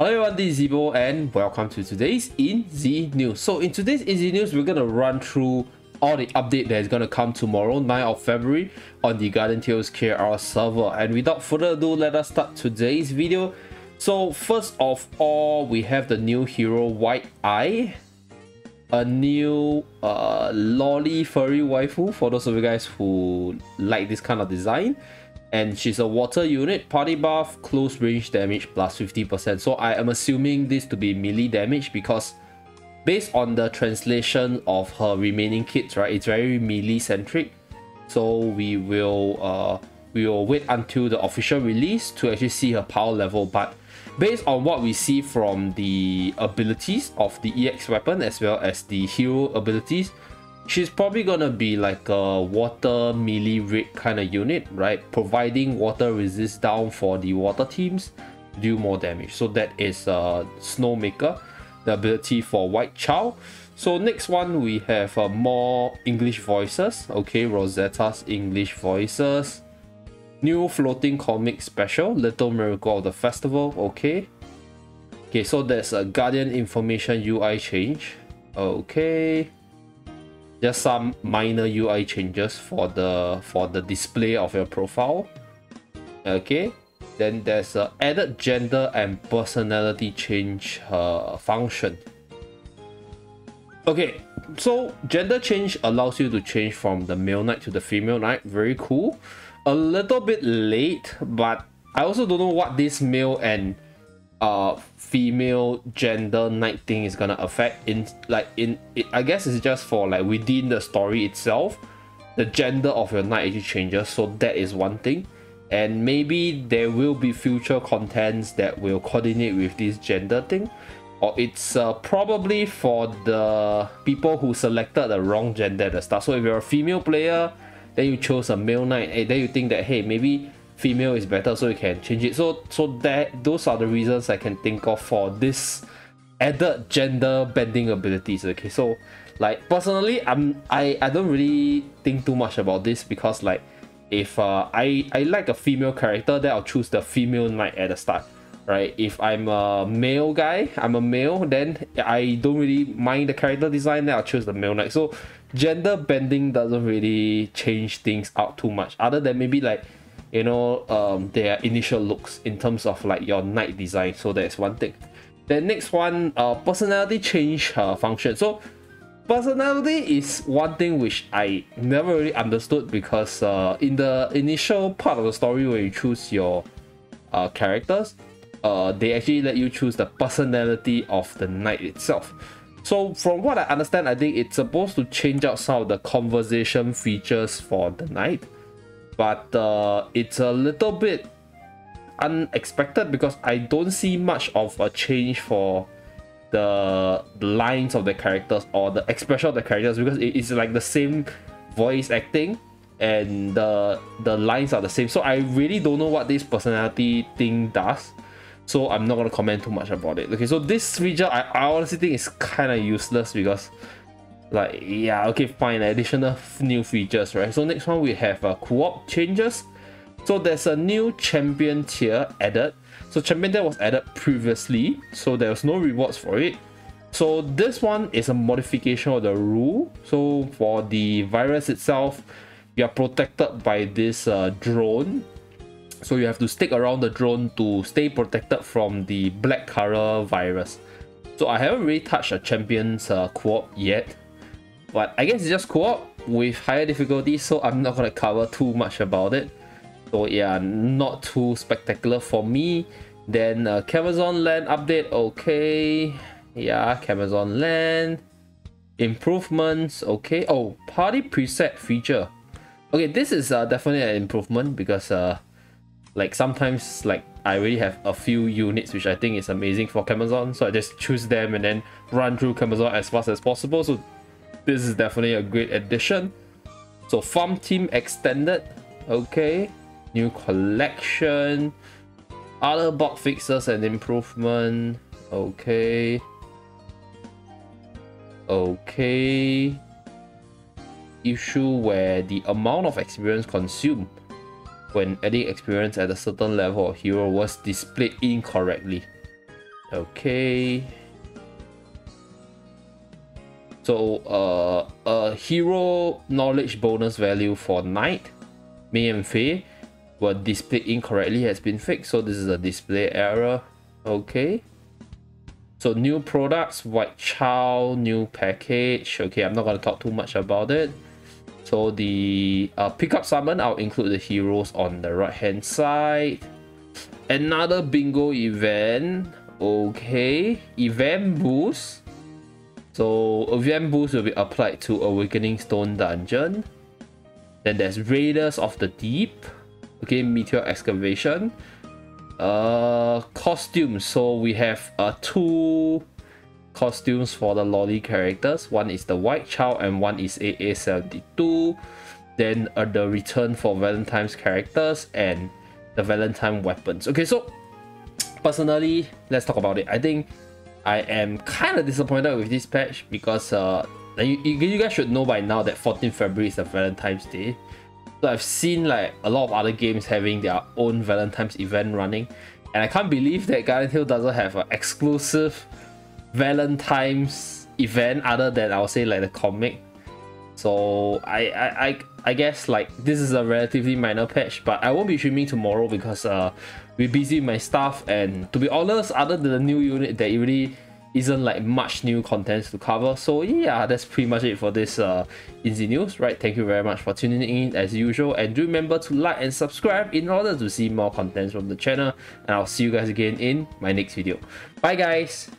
Hello everyone, this is Zeebo and welcome to today's In Zeee News. So in today's In Zeee News, we're going to run through all the update that is going to come tomorrow, 9th of February, on the Garden Tales KR server. And without further ado, let us start today's video. So first of all, we have the new hero White Eye, a new lolly furry waifu for those of you guys who like this kind of design. And she's a water unit, party buff, close range damage plus 50%. So I am assuming this to be melee damage because based on the translation of her remaining kits, right, it's very melee centric. So we will wait until the official release to actually see her power level. But based on what we see from the abilities of the EX weapon as well as the hero abilities, she's probably gonna be like a water melee rig kind of unit, right? Providing water resist down for the water teams to do more damage. So that is Snowmaker, the ability for White Child. So next one, we have more English voices. Okay, Rosetta's English voices. New floating comic special, Little Miracle of the Festival. Okay. Okay, so there's a Guardian Information UI change. Okay. Just some minor UI changes for the display of your profile. Okay, then there's a added gender and personality change function. Okay, so gender change allows you to change from the male knight to the female knight. Very cool. A little bit late, but I also don't know what this male and female gender knight thing is gonna affect in it. I guess it's just for like within the story itself, the gender of your knight actually changes. So that is one thing, and maybe there will be future contents that will coordinate with this gender thing, or it's probably for the people who selected the wrong gender at the start. So if you're a female player, then you chose a male knight, and then you think that, hey, maybe female is better, so you can change it. So that those are the reasons I can think of for this added gender bending abilities. Okay, so like personally, I don't really think too much about this because like if I like a female character, then I'll choose the female knight at the start, right? If I'm a male guy, I'm a male, then I don't really mind the character design, then I'll choose the male knight. So gender bending doesn't really change things out too much, other than maybe like, you know, their initial looks in terms of like your knight design. So that's one thing. The next one, personality change function. So personality is one thing which I never really understood because in the initial part of the story where you choose your characters, they actually let you choose the personality of the knight itself. So from what I understand, I think it's supposed to change out some of the conversation features for the knight. But it's a little bit unexpected because I don't see much of a change for the lines of the characters or the expression of the characters, because it's like the same voice acting and the lines are the same. So I really don't know what this personality thing does. So I'm not going to comment too much about it. Okay, so this feature I honestly think is kind of useless because, like, yeah, okay, fine, additional new features, right? So next one, we have co-op changes. So there's a new champion tier added. So champion tier was added previously, so there was no rewards for it. So this one is a modification of the rule. So for the virus itself, you are protected by this drone, so you have to stick around the drone to stay protected from the black color virus. So I haven't really touched a champion's co-op yet, but I guess it's just co-op with higher difficulty, so I'm not going to cover too much about it. So yeah, not too spectacular for me. Then Camazotz Land update, okay. Yeah, Camazotz Land. Improvements, okay. Oh, Party Preset Feature. Okay, this is definitely an improvement because like sometimes like I already have a few units which I think is amazing for Camazotz. So I just choose them and then run through Camazotz as fast as possible. So this is definitely a great addition. So farm team extended, okay, new collection, other bug fixes and improvement, okay, okay, issue where the amount of experience consumed when adding experience at a certain level of hero was displayed incorrectly. Okay. So a hero knowledge bonus value for Knight, Mei and Fei were displayed incorrectly has been fixed. So this is a display error. Okay. So new products, White Child, new package. Okay, I'm not going to talk too much about it. So the pickup summon, I'll include the heroes on the right hand side. Another bingo event. Okay, event boost. So event boost will be applied to Awakening Stone Dungeon. Then there's Raiders of the Deep. Okay, Meteor Excavation. Costumes. So we have two costumes for the lolly characters. One is the White Child and one is AA72. Then the return for Valentine's characters and the Valentine weapons. Okay, so personally, let's talk about it. I think I am kind of disappointed with this patch because you guys should know by now that 14th February is the Valentine's Day. So I've seen like a lot of other games having their own Valentine's event running, and I can't believe that Garden Tales doesn't have an exclusive Valentine's event other than, I'll say, like the comic. So I guess like this is a relatively minor patch, but I won't be streaming tomorrow because we're busy with my stuff, and to be honest, other than the new unit, there really isn't like much new contents to cover. So yeah, that's pretty much it for this In Zeee News, right? Thank you very much for tuning in as usual, and do remember to like and subscribe in order to see more contents from the channel, and I'll see you guys again in my next video. Bye guys.